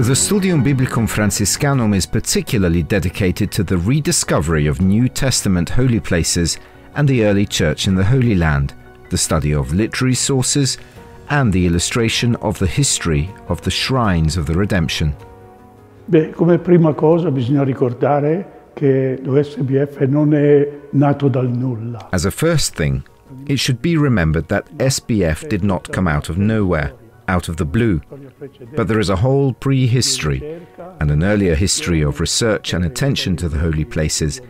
The Studium Biblicum Franciscanum is particularly dedicated to the rediscovery of New Testament holy places and the early church in the Holy Land, the study of literary sources, and the illustration of the history of the shrines of the Redemption. Beh, come prima cosa bisogna ricordare che l'OSBF non è nato dal nulla. As a first thing, it should be remembered that SBF did not come out of nowhere, out of the blue, but there is a whole prehistory and an earlier history of research and attention to the holy places.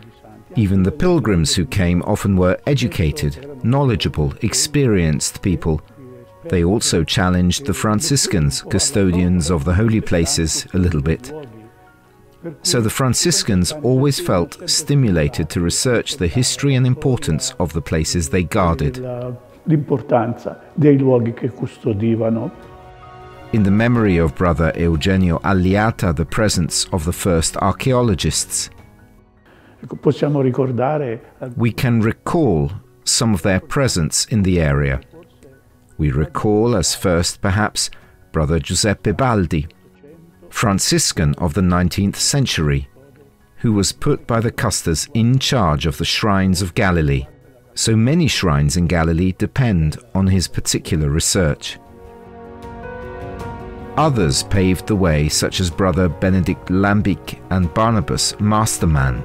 Even the pilgrims who came often were educated, knowledgeable, experienced people. They also challenged the Franciscans, custodians of the holy places, a little bit. So the Franciscans always felt stimulated to research the history and importance of the places they guarded. In the memory of Brother Eugenio Alliata, the presence of the first archaeologists, we can recall some of their presence in the area. We recall as first, perhaps, Brother Giuseppe Baldi, Franciscan of the 19th century, who was put by the custors in charge of the shrines of Galilee. So many shrines in Galilee depend on his particular research. Others paved the way, such as Brother Benedict Lambic and Barnabas Masterman.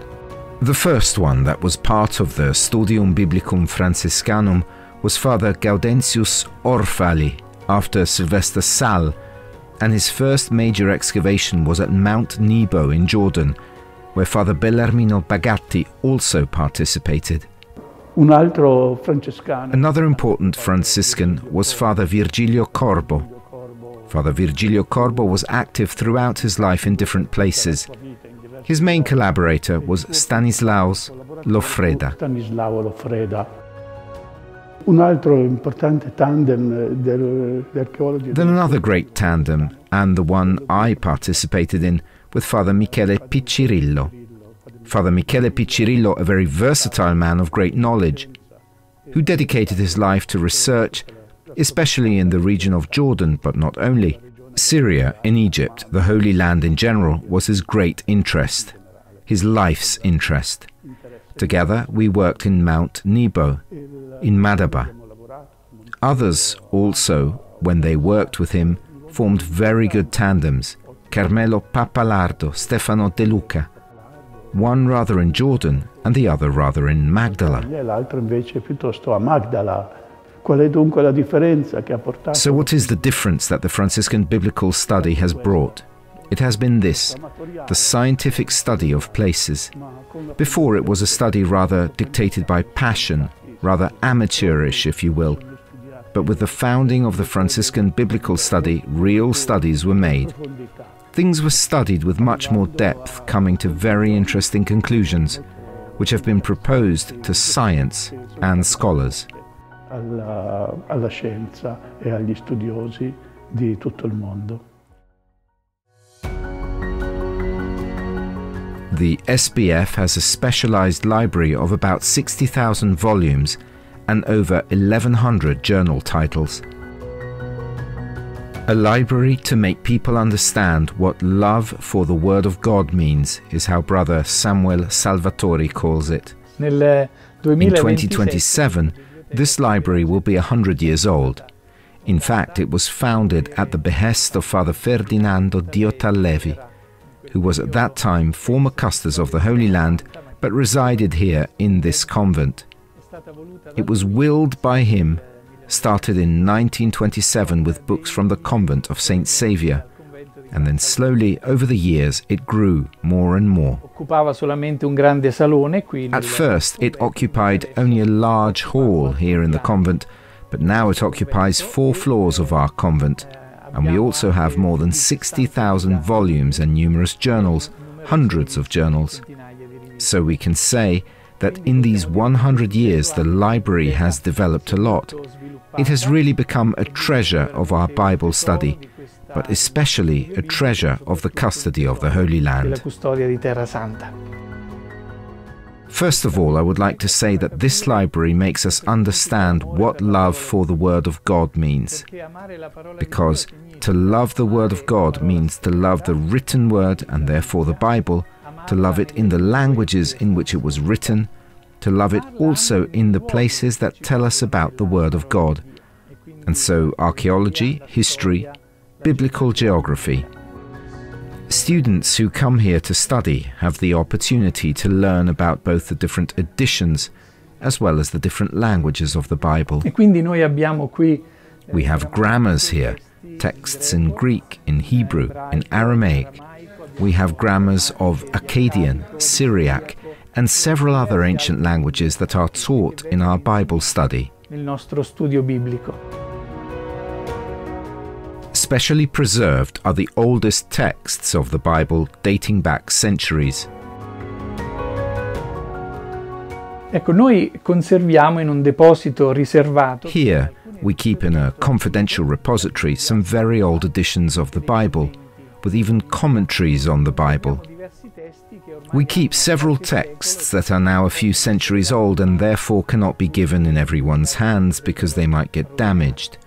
The first one that was part of the Studium Biblicum Franciscanum was Father Gaudencius Orfali, after Sylvester Sal, and his first major excavation was at Mount Nebo in Jordan, where Father Bellarmino Bagatti also participated. Another important Franciscan was Father Virgilio Corbo. Father Virgilio Corbo was active throughout his life in different places. His main collaborator was Stanislaus Loffreda. Then another great tandem, and the one I participated in, with Father Michele Piccirillo. Father Michele Piccirillo, a very versatile man of great knowledge, who dedicated his life to research, especially in the region of Jordan, but not only. Syria in Egypt, the Holy Land in general, was his great interest, his life's interest. Together we worked in Mount Nebo, in Madaba. Others also, when they worked with him, formed very good tandems: Carmelo Papalardo, Stefano De Luca, one rather in Jordan and the other rather in Magdala. So what is the difference that the Franciscan biblical study has brought? It has been this: the scientific study of places. Before, it was a study rather dictated by passion, rather amateurish, if you will. But with the founding of the Franciscan biblical study, real studies were made. Things were studied with much more depth, coming to very interesting conclusions, which have been proposed to science and scholars. Alla scienza e agli studiosi di tutto il mondo. The SBF has a specialized library of about 60,000 volumes and over 1,100 journal titles. A library to make people understand what love for the Word of God means, is how Brother Samuel Salvatori calls it. In 2027, this library will be 100 years old. In fact, it was founded at the behest of Father Ferdinando Diotallevi, who was at that time former custodian of the Holy Land, but resided here in this convent. It was willed by him, started in 1927 with books from the convent of St. Saviour, and then slowly, over the years, it grew more and more. At first, it occupied only a large hall here in the convent, but now it occupies 4 floors of our convent, and we also have more than 60,000 volumes and numerous journals, hundreds of journals. So we can say that in these 100 years the library has developed a lot. It has really become a treasure of our Bible study, but especially a treasure of the custody of the Holy Land. First of all, I would like to say that this library makes us understand what love for the Word of God means, because to love the Word of God means to love the written Word, and therefore the Bible, to love it in the languages in which it was written, to love it also in the places that tell us about the Word of God, and so archaeology, history, biblical geography. Students who come here to study have the opportunity to learn about both the different editions as well as the different languages of the Bible. We have grammars here, texts in Greek, in Hebrew, in Aramaic. We have grammars of Akkadian, Syriac, and several other ancient languages that are taught in our Bible study. Specially preserved are the oldest texts of the Bible, dating back centuries. Here, we keep in a confidential repository some very old editions of the Bible, with even commentaries on the Bible. We keep several texts that are now a few centuries old and therefore cannot be given in everyone's hands because they might get damaged.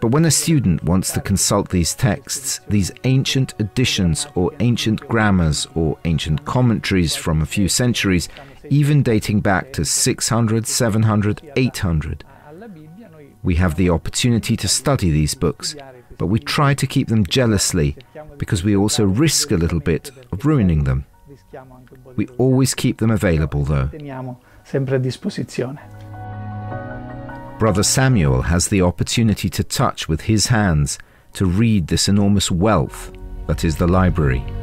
But when a student wants to consult these texts, these ancient editions or ancient grammars or ancient commentaries from a few centuries, even dating back to 600, 700, 800, we have the opportunity to study these books, but we try to keep them jealously because we also risk a little bit of ruining them. We always keep them available, though. Brother Samuel has the opportunity to touch with his hands, to read this enormous wealth that is the library.